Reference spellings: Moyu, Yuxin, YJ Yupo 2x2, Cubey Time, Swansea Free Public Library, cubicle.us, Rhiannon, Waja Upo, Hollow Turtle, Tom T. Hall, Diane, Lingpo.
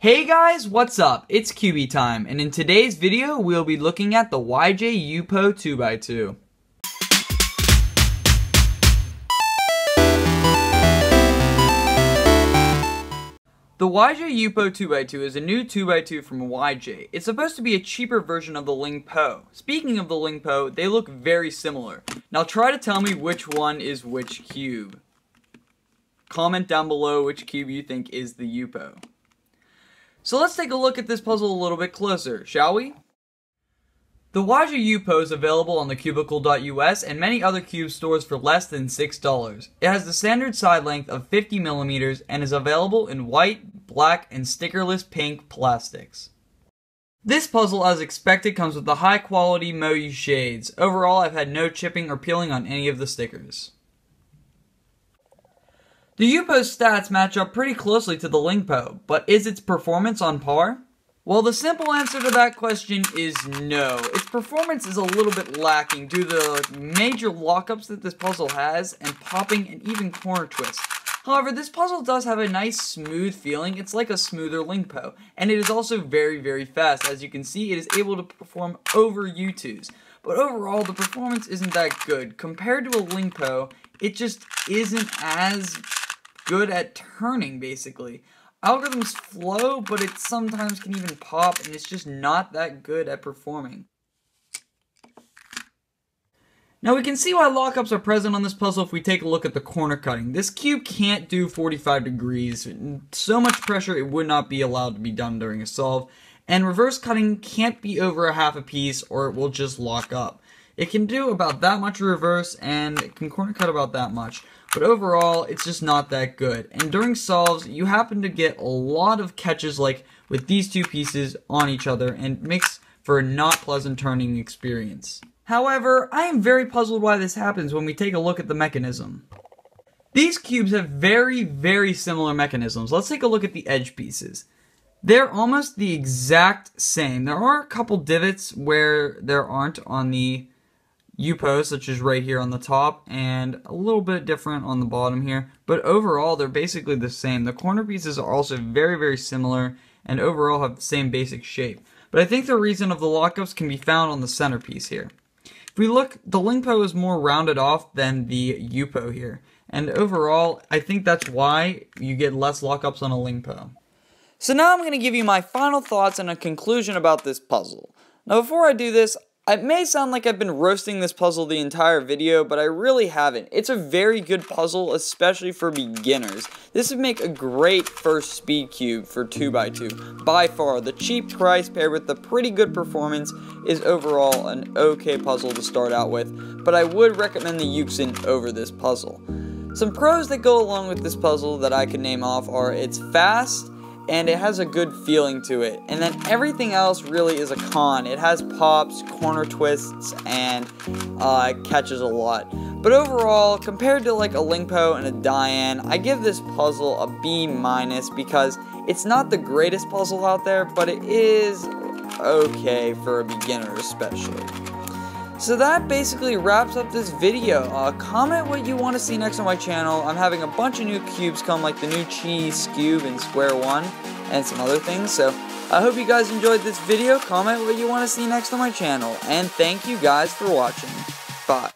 Hey guys, what's up? It's Cubey Time, and in today's video, we'll be looking at the YJ Yupo 2x2. The YJ Yupo 2x2 is a new 2x2 from YJ. It's supposed to be a cheaper version of the Lingpo. Speaking of the Lingpo, they look very similar. Now try to tell me which one is which cube. Comment down below which cube you think is the Yupo. So let's take a look at this puzzle a little bit closer, shall we? The Waja Upo is available on the cubicle.us and many other cube stores for less than $6. It has the standard side length of 50mm and is available in white, black, and stickerless pink plastics. This puzzle, as expected, comes with the high quality Moyu shades. Overall, I've had no chipping or peeling on any of the stickers. The Yupo's stats match up pretty closely to the Lingpo, but is its performance on par? Well, the simple answer to that question is no. Its performance is a little bit lacking due to the major lockups that this puzzle has and popping and even corner twists. However, this puzzle does have a nice smooth feeling. It's like a smoother Lingpo, and it is also very, very fast. As you can see, it is able to perform over U2s. But overall, the performance isn't that good. Compared to a Lingpo, it just isn't as good at turning, basically. Algorithms flow, but it sometimes can even pop, and it's just not that good at performing. Now we can see why lockups are present on this puzzle if we take a look at the corner cutting. This cube can't do 45 degrees, so much pressure it would not be allowed to be done during a solve, and reverse cutting can't be over a half a piece or it will just lock up. It can do about that much reverse, and it can corner cut about that much. But overall, it's just not that good. And during solves, you happen to get a lot of catches like with these two pieces on each other, and it makes for a not pleasant turning experience. However, I am very puzzled why this happens when we take a look at the mechanism. These cubes have very, very similar mechanisms. Let's take a look at the edge pieces. They're almost the exact same. There are a couple divots where there aren't on the Yupo, such as right here on the top, and a little bit different on the bottom here, but overall they're basically the same. The corner pieces are also very, very similar and overall have the same basic shape, but I think the reason of the lockups can be found on the center piece here. If we look, the Lingpo is more rounded off than the Yupo here, and overall I think that's why you get less lockups on a Lingpo. So now I'm going to give you my final thoughts and a conclusion about this puzzle. Now before I do this, it may sound like I've been roasting this puzzle the entire video, but I really haven't. It's a very good puzzle, especially for beginners. This would make a great first speed cube for 2x2. By far, the cheap price paired with the pretty good performance is overall an okay puzzle to start out with, but I would recommend the Yuxin over this puzzle. Some pros that go along with this puzzle that I can name off are it's fast, and it has a good feeling to it. And then everything else really is a con. It has pops, corner twists, and catches a lot. But overall, compared to like a Lingpo and a Diane, I give this puzzle a B- because it's not the greatest puzzle out there, but it is okay for a beginner especially. So that basically wraps up this video. Comment what you want to see next on my channel. I'm having a bunch of new cubes come, like the new cheese cube and square one and some other things. So I hope you guys enjoyed this video. Comment what you want to see next on my channel. And thank you guys for watching. Bye.